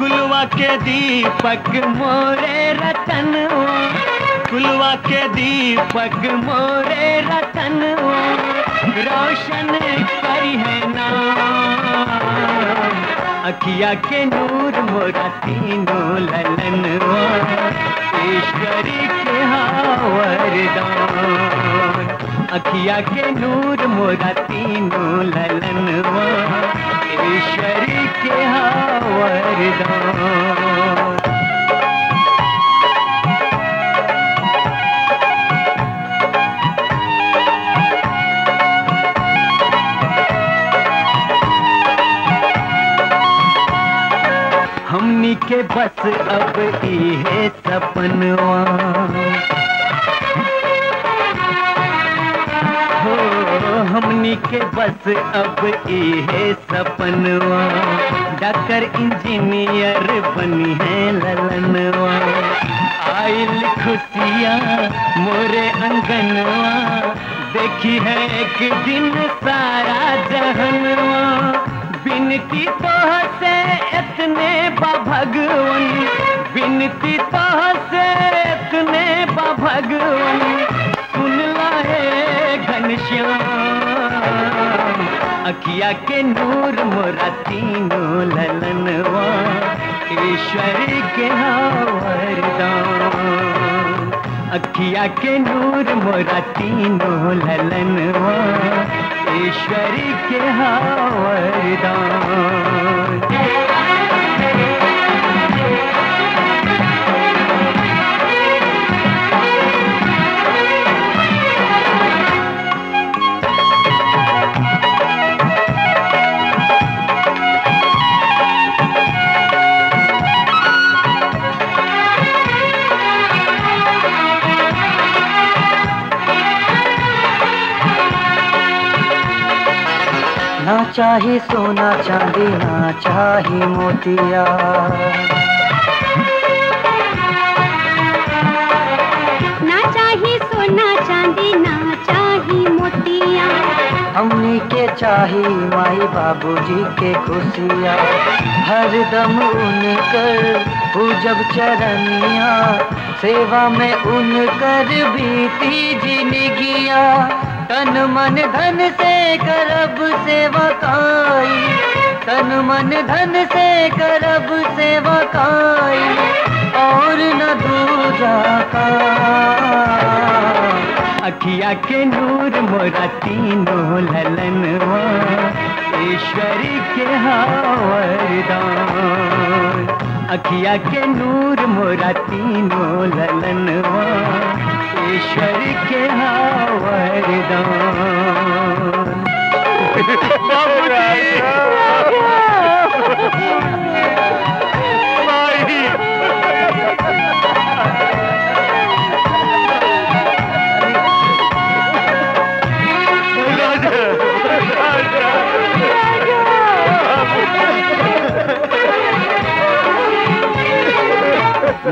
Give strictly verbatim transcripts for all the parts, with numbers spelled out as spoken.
कुलवा के दीपक मोरे रतन ओ, कुलवा के दीपक मोरे रतन ओ, रोशन करी है नाम अखिया के नूर मोरा तीनों ललन ओ, ईश्वरी के वरदान अखिया के नूर मोरा तीनों ललन ओ, ईश्वरी के वरदान। हमनी के बस अब इहे सपनवा हो, हमनी के बस अब इहे सपनवा, डॉक्टर इंजीनियर बनी है ललनवा, आइल खुशियाँ मोरे अंगनवा, देखी है एक दिन सारा जहनवा, बिनती तो से इतने भगवन, बिनती तो से इतने भगवन, सुन लाए घनश्याम अखिया के नूर मोरा तीनों ललनवा, ईश्वर के वरदान अखिया के नूर मोरा तीनों ललनवा, ईश्वर के वरदान। ना चाहे सोना चांदी, ना चाहे मोतिया, ना चाहे सोना चांदी, ना चाहे मोतिया, हमने के चाहे माई बाबूजी के खुशिया, हर दम उनकर पूजब चरनिया, सेवा में उनकर बीती जिंदगिया, तन मन धन से करब सेवा काई, तन मन धन से करब सेवा काई, और न दूजा का अखिया के नूर मोरा तीनों ललनवा, ईश्वरी के वरदान अखिया के नूर मोरा तीनों ललनवा, ईश्वर के वरदान।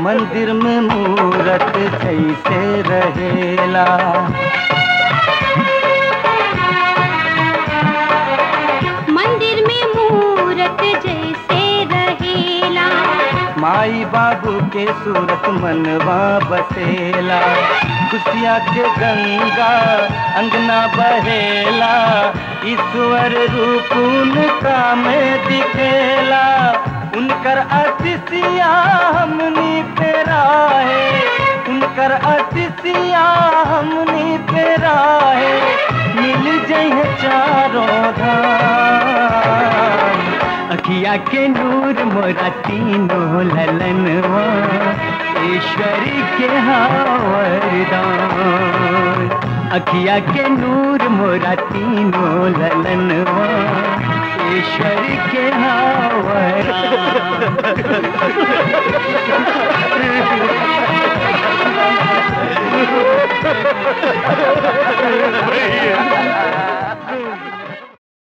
मंदिर में मूरत जैसे रहेला, मंदिर में मूरत जैसे रहेला, माई बाबू के सूरत मनवा बसेला, खुशिया के गंगा अंगना बहेला, ईश्वर रूप उनका में दिखेला, उनकर अतिथिया हमनी पेरा है, उनकर अतिथिया हमनी पेरा है, मिल जाए चारों धाम अखिया के नूर मोरा तीनों ललनवा, ईश्वरी के वरदान अखिया के नूर मोरा तीनों ललनवा, ईश्वर के वरदान।